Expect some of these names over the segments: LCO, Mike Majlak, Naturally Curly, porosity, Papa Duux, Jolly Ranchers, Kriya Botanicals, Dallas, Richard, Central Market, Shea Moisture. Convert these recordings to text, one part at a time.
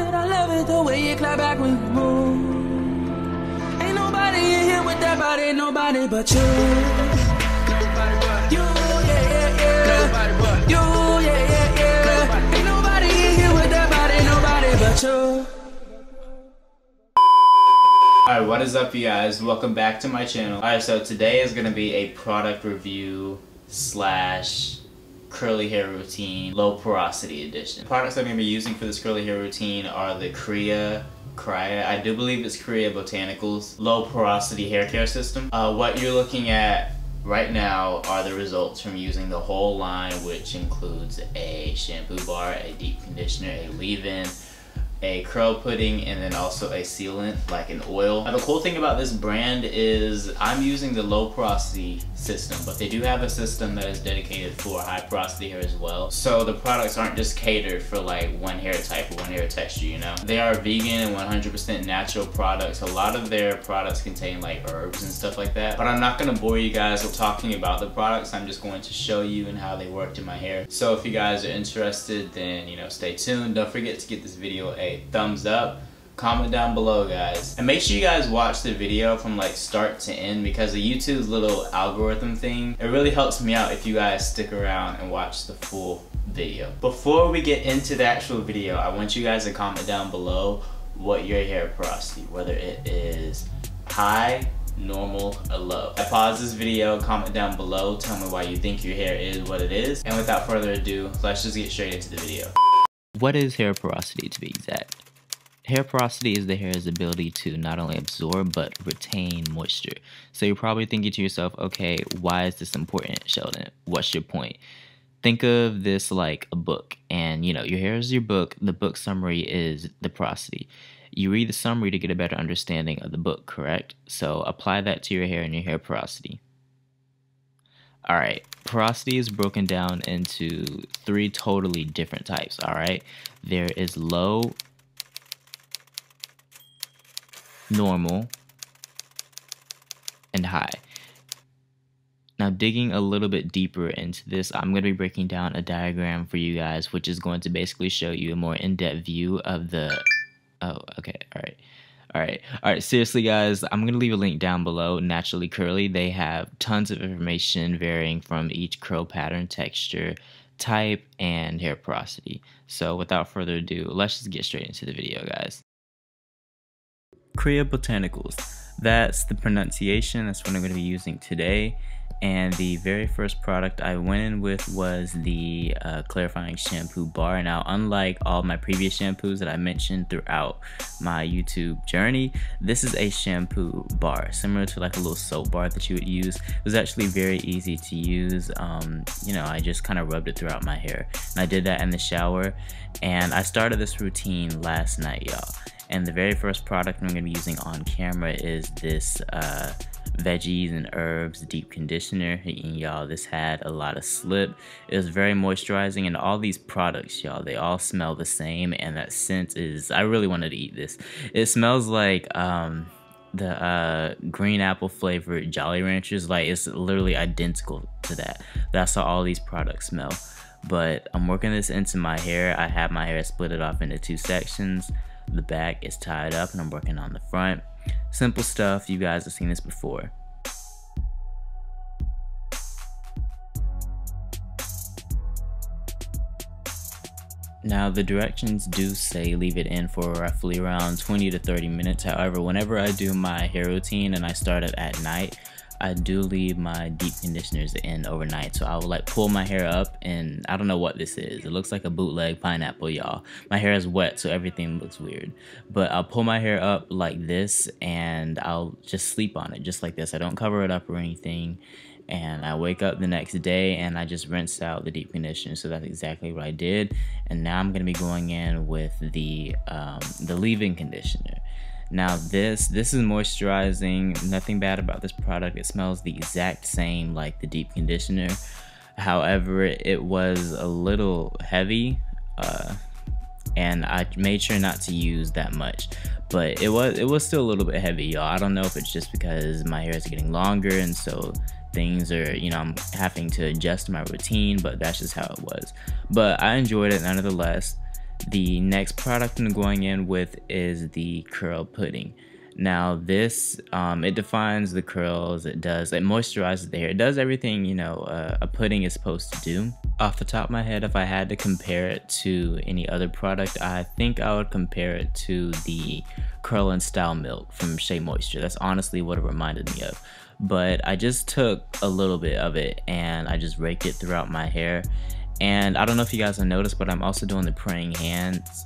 I love it the way you clap back when you move. Ain't nobody in here with that body, nobody but you. Nobody but you, yeah, yeah, yeah. Nobody but you, yeah, yeah, yeah. Ain't nobody in here with that body, nobody but you. Alright, what is up, you guys? Welcome back to my channel. Alright, so today is gonna be a product review slash curly hair routine, low porosity edition. The products I'm going to be using for this curly hair routine are the Kriya, I do believe it's Kriya Botanicals, low porosity hair care system. What you're looking at right now are the results from using the whole line, which includes a shampoo bar, a deep conditioner, a leave-in, a curl pudding, and then also a sealant like an oil. Now, the cool thing about this brand is I'm using the low porosity system, but they do have a system that is dedicated for high porosity hair as well. So the products aren't just catered for like one hair type or one hair texture, you know? They are vegan and 100% natural products. A lot of their products contain like herbs and stuff like that, but I'm not gonna bore you guys with talking about the products. I'm just going to show you and how they worked in my hair. So if you guys are interested, then, you know, stay tuned. Don't forget to give this video a thumbs up, comment down below, guys, and make sure you guys watch the video from like start to end, because the YouTube's little algorithm thing, it really helps me out if you guys stick around and watch the full video. Before we get into the actual video, I want you guys to comment down below what your hair porosity, whether it is high, normal, or low. I pause this video, comment down below, tell me why you think your hair is what it is, and without further ado, let's just get straight into the video. What is hair porosity, to be exact? Hair porosity is the hair's ability to not only absorb but retain moisture. So you're probably thinking to yourself, okay, why is this important, Sheldon? What's your point? Think of this like a book, and you know, your hair is your book. The book summary is the porosity. You read the summary to get a better understanding of the book, correct? So apply that to your hair and your hair porosity. Alright, porosity is broken down into three totally different types, alright? There is low, normal, and high. Now, digging a little bit deeper into this, I'm going to be breaking down a diagram for you guys, which is going to basically show you a more in-depth view of the... Oh, okay, alright. All right, seriously, guys, I'm going to leave a link down below, Naturally Curly. They have tons of information varying from each curl pattern, texture, type, and hair porosity. So without further ado, let's just get straight into the video, guys. Kriya Botanicals. That's the pronunciation. That's what I'm going to be using today. And the very first product I went in with was the clarifying shampoo bar. Now, unlike all my previous shampoos that I mentioned throughout my YouTube journey, this is a shampoo bar, similar to like a little soap bar that you would use. It was actually very easy to use. You know, I just kind of rubbed it throughout my hair. And I did that in the shower. And I started this routine last night, y'all. And the very first product I'm gonna be using on camera is this veggies and herbs deep conditioner. And y'all, this had a lot of slip. It was very moisturizing, and all these products, y'all, they all smell the same, and that scent is, I really wanted to eat this. It smells like the green apple flavored Jolly Ranchers. Like, it's literally identical to that. That's how all these products smell. But I'm working this into my hair. I have my hair split it off into two sections. The back is tied up and I'm working on the front. Simple stuff, you guys have seen this before. Now, the directions do say leave it in for roughly around 20 to 30 minutes. However, whenever I do my hair routine and I start it at night, I do leave my deep conditioners in overnight. So I will like pull my hair up, and I don't know what this is. It looks like a bootleg pineapple, y'all. My hair is wet, so everything looks weird. But I'll pull my hair up like this and I'll just sleep on it just like this. I don't cover it up or anything. And I wake up the next day and I just rinsed out the deep conditioner. So that's exactly what I did. And now I'm gonna be going in with the leave-in conditioner. Now this is moisturizing. Nothing bad about this product. It smells the exact same like the deep conditioner. However, it was a little heavy, and I made sure not to use that much. But it was still a little bit heavy, y'all. I don't know if it's just because my hair is getting longer, and so things are, you know, I'm having to adjust my routine, but that's just how it was. But I enjoyed it nonetheless. The next product I'm going in with is the curl pudding. Now this, it defines the curls, it moisturizes the hair, it does everything, you know, a pudding is supposed to do. Off the top of my head, if I had to compare it to any other product, I think I would compare it to the Curl and Style Milk from Shea Moisture. That's honestly what it reminded me of. But I just took a little bit of it and I just raked it throughout my hair. And I don't know if you guys have noticed, but I'm also doing the praying hands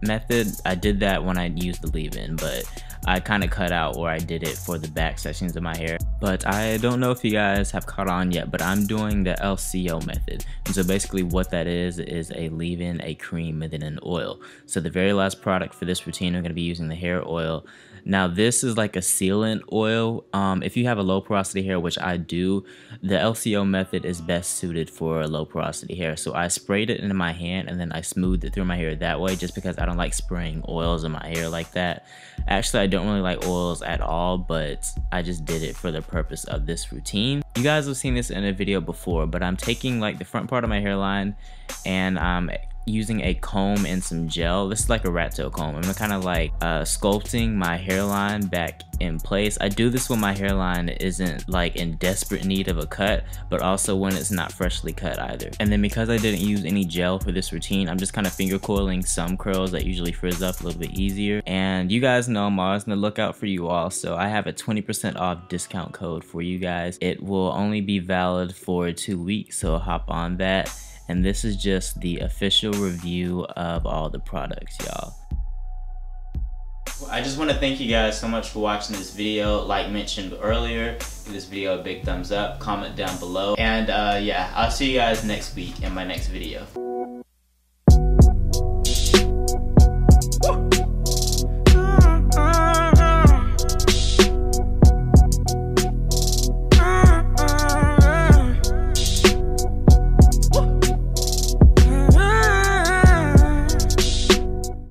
method. I did that when I used the leave-in, but I kind of cut out where I did it for the back sections of my hair. But I don't know if you guys have caught on yet, but I'm doing the LCO method. And so basically what that is a leave-in, a cream, and then an oil. So the very last product for this routine, I'm going to be using the hair oil. Now this is like a sealant oil. If you have a low porosity hair, which I do, the LCO method is best suited for low porosity hair. So I sprayed it into my hand and then I smoothed it through my hair that way, just because I don't like spraying oils in my hair like that. Actually, I don't really like oils at all, but I just did it for the purpose of this routine. You guys have seen this in a video before, but I'm taking like the front part of my hairline and I'm using a comb and some gel. This is like a rat tail comb. I'm kind of like sculpting my hairline back in place. I do this when my hairline isn't like in desperate need of a cut, but also when it's not freshly cut either. And then because I didn't use any gel for this routine, I'm just kind of finger coiling some curls that usually frizz up a little bit easier. And you guys know I'm always on the lookout for you all, so I have a 20% off discount code for you guys. It will only be valid for 2 weeks, so hop on that. And this is just the official review of all the products, y'all. I just want to thank you guys so much for watching this video. Like mentioned earlier, give this video a big thumbs up, comment down below. And yeah, I'll see you guys next week in my next video.